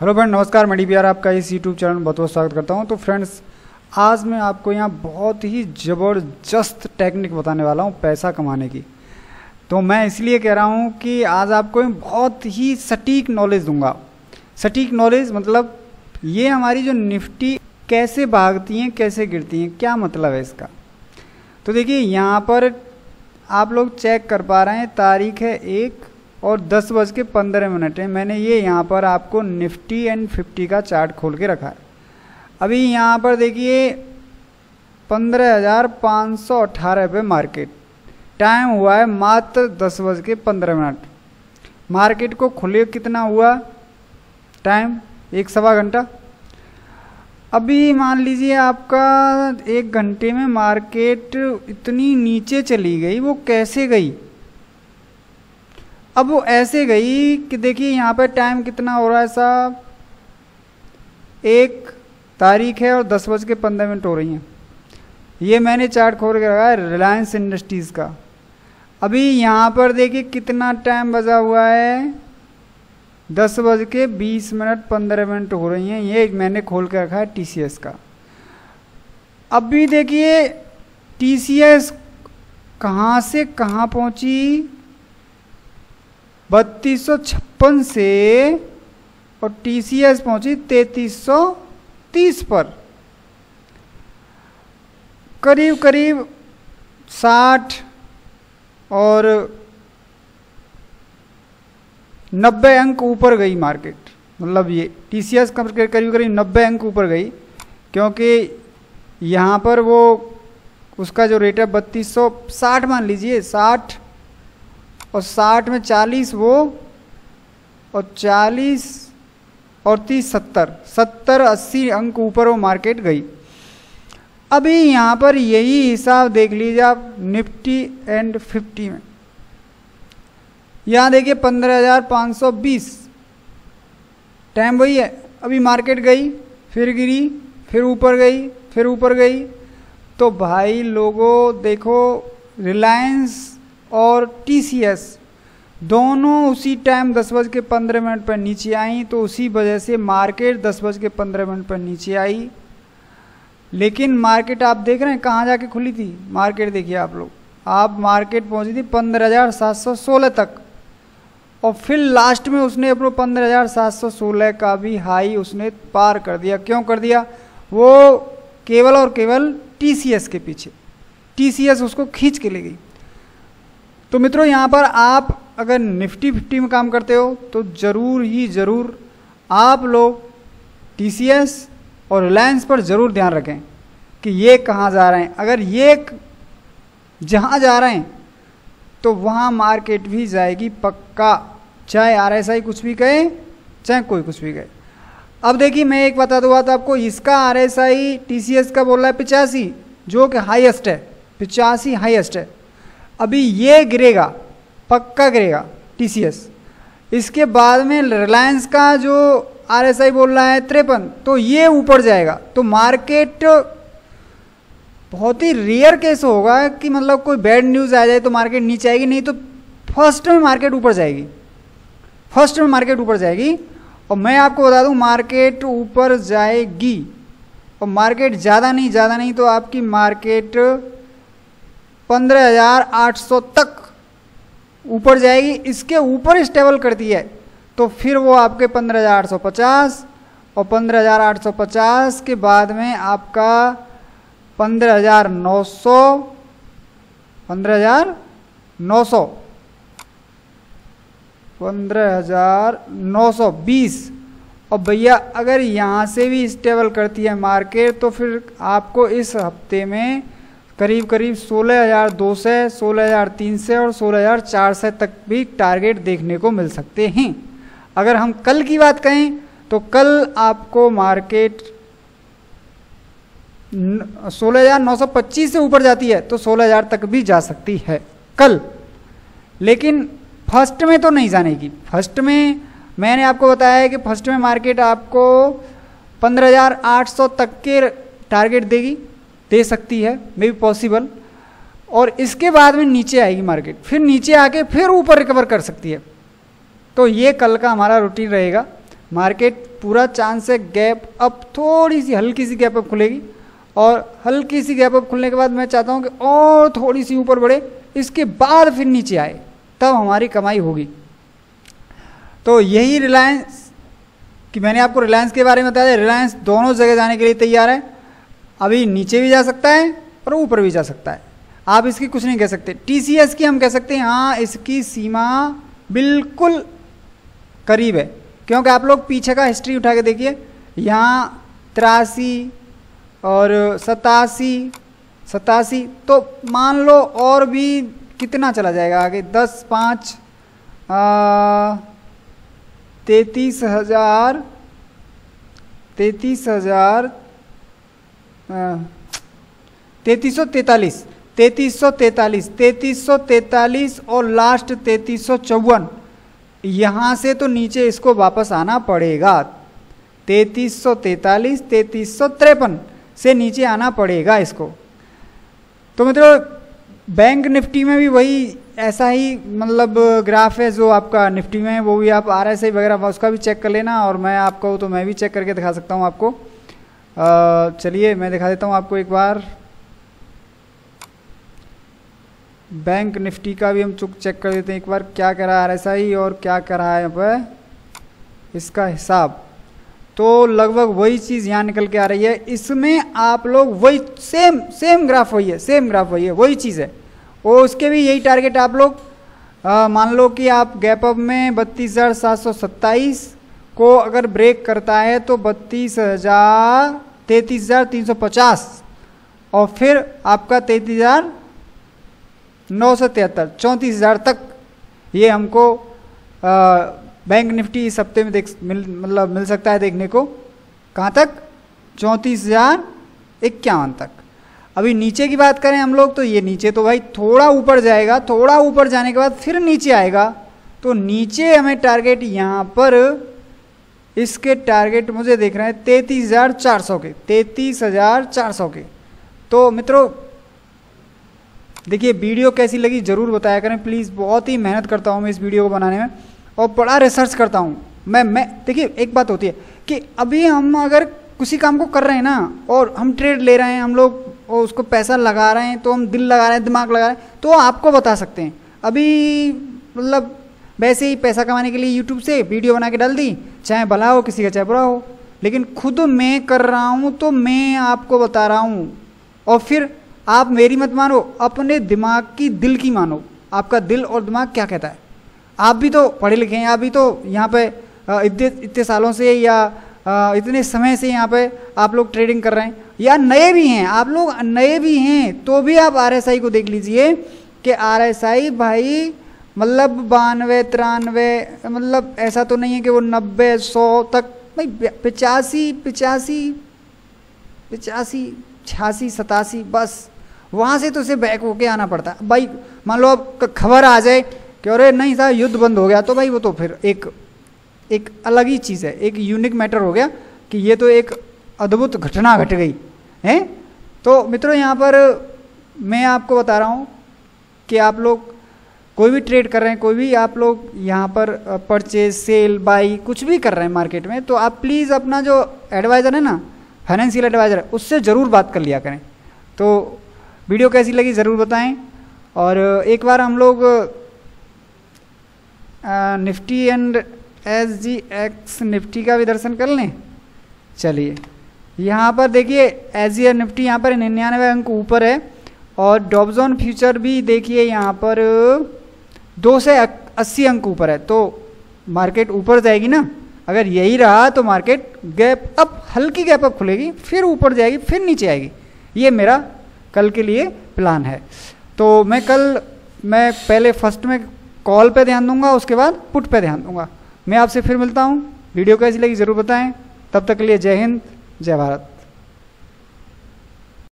Hello friend नमस्कार, मैं DPR आपका इस यूट्यूब चैनल में बहुत बहुत स्वागत करता हूं। तो फ्रेंड्स आज मैं आपको यहां बहुत ही ज़बरदस्त टेक्निक बताने वाला हूं पैसा कमाने की। तो मैं इसलिए कह रहा हूं कि आज आपको बहुत ही सटीक नॉलेज दूंगा। सटीक नॉलेज मतलब ये हमारी जो निफ्टी कैसे भागती हैं कैसे गिरती हैं, क्या मतलब है इसका। तो देखिए यहाँ पर आप लोग चेक कर पा रहे हैं, तारीख है 1:10:15 है। मैंने ये यहाँ पर आपको निफ्टी एंड 50 का चार्ट खोल के रखा है। अभी यहाँ पर देखिए 15,518 पे मार्केट, टाइम हुआ है मात्र 10:15। मार्केट को खुले कितना हुआ टाइम, 1 सवा घंटा। अभी मान लीजिए आपका 1 घंटे में मार्केट इतनी नीचे चली गई। वो कैसे गई? अब वो ऐसे गई कि देखिए यहाँ पर टाइम कितना हो रहा है साहब, 1 तारीख है और 10:15 हो रही हैं। ये मैंने चार्ट खोल के रखा है रिलायंस इंडस्ट्रीज़ का। अभी यहाँ पर देखिए कितना टाइम बचा हुआ है, 10:20 हो रही हैं। ये मैंने खोल के रखा है TCS का। अभी देखिए TCS कहाँ से कहाँ पहुँची, 3256 से, और TCS पहुंची 3330 पर। करीब करीब 60 और 90 अंक ऊपर गई मार्केट। मतलब ये TCS करीब करीब 90 अंक ऊपर गई, क्योंकि यहाँ पर वो उसका जो रेट है 3260 मान लीजिए, 60 और 60 में 40 वो, और 40 और 30 70-80 अंक ऊपर वो मार्केट गई। अभी यहाँ पर यही हिसाब देख लीजिए आप निफ्टी एंड 50 में। यहाँ देखिए 15,520, टाइम वही है। अभी मार्केट गई, फिर गिरी, फिर ऊपर गई, फिर ऊपर गई। तो भाई लोगों देखो, रिलायंस और TCS दोनों उसी टाइम 10:15 पर नीचे आई, तो उसी वजह से मार्केट 10:15 पर नीचे आई। लेकिन मार्केट आप देख रहे हैं कहाँ जाके खुली थी। मार्केट देखिए आप लोग, आप मार्केट पहुँची थी 15,716 तक, और फिर लास्ट में उसने अपना 15,716 का भी हाई उसने पार कर दिया। क्यों कर दिया? वो केवल और केवल TCS के पीछे, TCS उसको खींच के ले गई। तो मित्रों यहाँ पर आप अगर निफ्टी 50 में काम करते हो तो ज़रूर ही ज़रूर आप लोग TCS और रिलायंस पर ज़रूर ध्यान रखें कि ये कहाँ जा रहे हैं। अगर ये जहाँ जा रहे हैं तो वहाँ मार्केट भी जाएगी पक्का, चाहे RSI कुछ भी कहे, चाहे कोई कुछ भी कहे। अब देखिए मैं एक बता दूँ आपको, इसका RSI TCS का बोल रहा है 85, जो कि हाईएस्ट है, 85 हाईएस्ट है। अभी ये गिरेगा, पक्का गिरेगा TCS। इसके बाद में रिलायंस का जो RSI बोल रहा है 53, तो ये ऊपर जाएगा। तो मार्केट बहुत ही रेयर केस होगा कि मतलब कोई बैड न्यूज़ आ जाए तो मार्केट नीचे आएगी, नहीं तो फर्स्ट में मार्केट ऊपर जाएगी, फर्स्ट में मार्केट ऊपर जाएगी। और मैं आपको बता दूं मार्केट ऊपर जाएगी, और मार्केट ज़्यादा नहीं तो आपकी मार्केट 15,800 तक ऊपर जाएगी। इसके ऊपर स्टेबल करती है तो फिर वो आपके 15,850, और 15,850 के बाद में आपका 15,900, 15,920। और भैया अगर यहाँ से भी स्टेबल करती है मार्केट तो फिर आपको इस हफ्ते में करीब करीब 16,200, 16,300 और 16,400 तक भी टारगेट देखने को मिल सकते हैं। अगर हम कल की बात करें तो कल आपको मार्केट 16,925 से ऊपर जाती है तो 16,000 तक भी जा सकती है कल, लेकिन फर्स्ट में तो नहीं जाने की। फर्स्ट में मैंने आपको बताया है कि फर्स्ट में मार्केट आपको 15,800 तक के टारगेट देगी, दे सकती है, मे बी पॉसिबल। और इसके बाद में नीचे आएगी मार्केट, फिर नीचे आके फिर ऊपर रिकवर कर सकती है। तो ये कल का हमारा रूटीन रहेगा। मार्केट पूरा चांस है गैप अप, थोड़ी सी हल्की सी गैप अप खुलेगी और हल्की सी गैप अप खुलने के बाद मैं चाहता हूं कि और थोड़ी सी ऊपर बढ़े, इसके बाद फिर नीचे आए, तब हमारी कमाई होगी। तो यही रिलायंस कि मैंने आपको रिलायंस के बारे में बताया, रिलायंस दोनों जगह जाने के लिए तैयार है, अभी नीचे भी जा सकता है और ऊपर भी जा सकता है, आप इसकी कुछ नहीं कह सकते। टीसीएस की हम कह सकते हैं हाँ इसकी सीमा बिल्कुल करीब है, क्योंकि आप लोग पीछे का हिस्ट्री उठा के देखिए, यहाँ 83 और 87, तो मान लो और भी कितना चला जाएगा आगे, 10, 5 3343 और लास्ट 3354, यहाँ से तो नीचे इसको वापस आना पड़ेगा, 3343 3353 से नीचे आना पड़ेगा इसको। तो मित्रों बैंक निफ्टी में भी वही ऐसा ही मतलब ग्राफ है जो आपका निफ्टी में है, वो भी आप आरएसआई वगैरह उसका भी चेक कर लेना, और मैं आपको तो मैं भी चेक करके दिखा सकता हूँ आपको। चलिए मैं दिखा देता हूँ आपको एक बार, बैंक निफ्टी का भी हम चेक कर देते हैं एक बार, क्या कर रहा है आरएसआई और क्या कर रहा है यहाँ पर इसका हिसाब। तो लगभग वही चीज़ यहाँ निकल के आ रही है, इसमें आप लोग वही सेम ग्राफ वही है, वही चीज़ है, और उसके भी यही टारगेट आप लोग मान लो कि आप गैप अप में 32,727 को अगर ब्रेक करता है तो 33,350 और फिर आपका 33,973 34,000 तक ये हमको बैंक निफ्टी इस हफ्ते में मिल सकता है देखने को, कहाँ तक 34,051 तक। अभी नीचे की बात करें हम लोग, तो ये नीचे तो भाई थोड़ा ऊपर जाएगा, थोड़ा ऊपर जाने के बाद फिर नीचे आएगा, तो नीचे हमें टारगेट यहाँ पर इसके टारगेट मुझे देख रहे हैं 33,400 के, 33,400 के। तो मित्रों देखिए वीडियो कैसी लगी ज़रूर बताया करें प्लीज़, बहुत ही मेहनत करता हूँ मैं इस वीडियो को बनाने में और बड़ा रिसर्च करता हूँ मैं देखिए एक बात होती है कि अभी हम अगर किसी काम को कर रहे हैं ना और हम ट्रेड ले रहे हैं हम लोग और उसको पैसा लगा रहे हैं, तो हम दिल लगा रहे हैं, दिमाग लगा रहे हैं, तो आपको बता सकते हैं। अभी मतलब वैसे ही पैसा कमाने के लिए यूट्यूब से वीडियो बना के डाल दी, चाहे भला हो किसी का चाहे बुरा हो, लेकिन खुद मैं कर रहा हूँ तो मैं आपको बता रहा हूँ, और फिर आप मेरी मत मानो, अपने दिमाग की दिल की मानो, आपका दिल और दिमाग क्या कहता है। आप भी तो पढ़े लिखे हैं, आप भी तो यहाँ पे इतने सालों से या इतने समय से यहाँ पे आप लोग ट्रेडिंग कर रहे हैं, या नए भी हैं, आप लोग नए भी हैं, तो भी आप आरएसआई को देख लीजिए कि आरएसआई भाई मतलब 92-93 मतलब ऐसा तो नहीं है कि वो 90-100 तक, भाई 85, 86, 87 बस वहाँ से तो उसे बैक होके आना पड़ता है। भाई मान लो आप खबर आ जाए कि अरे नहीं साहब युद्ध बंद हो गया, तो भाई वो तो फिर एक अलग ही चीज़ है, एक यूनिक मैटर हो गया कि ये तो एक अद्भुत घटना घट गई है। तो मित्रों यहाँ पर मैं आपको बता रहा हूँ कि आप लोग कोई भी ट्रेड कर रहे हैं, कोई भी आप लोग यहाँ पर परचेज सेल बाई कुछ भी कर रहे हैं मार्केट में, तो आप प्लीज़ अपना जो एडवाइज़र है ना, फाइनेंशियल एडवाइज़र है, उससे ज़रूर बात कर लिया करें। तो वीडियो कैसी लगी ज़रूर बताएं, और एक बार हम लोग निफ्टी एंड एसजीएक्स निफ्टी का भी दर्शन कर लें। चलिए यहाँ पर देखिए एसजीएक्स निफ्टी यहाँ पर 99 अंक ऊपर है, और डॉव जोन फ्यूचर भी देखिए यहाँ पर 280 अंक ऊपर है, तो मार्केट ऊपर जाएगी ना, अगर यही रहा तो मार्केट गैप अप, हल्की गैप अप खुलेगी, फिर ऊपर जाएगी, फिर नीचे आएगी। ये मेरा कल के लिए प्लान है। तो कल मैं पहले फर्स्ट में कॉल पे ध्यान दूंगा, उसके बाद पुट पे ध्यान दूंगा। मैं आपसे फिर मिलता हूँ, वीडियो कैसी लगी ज़रूर बताएं। तब तक के लिए जय हिंद जय भारत।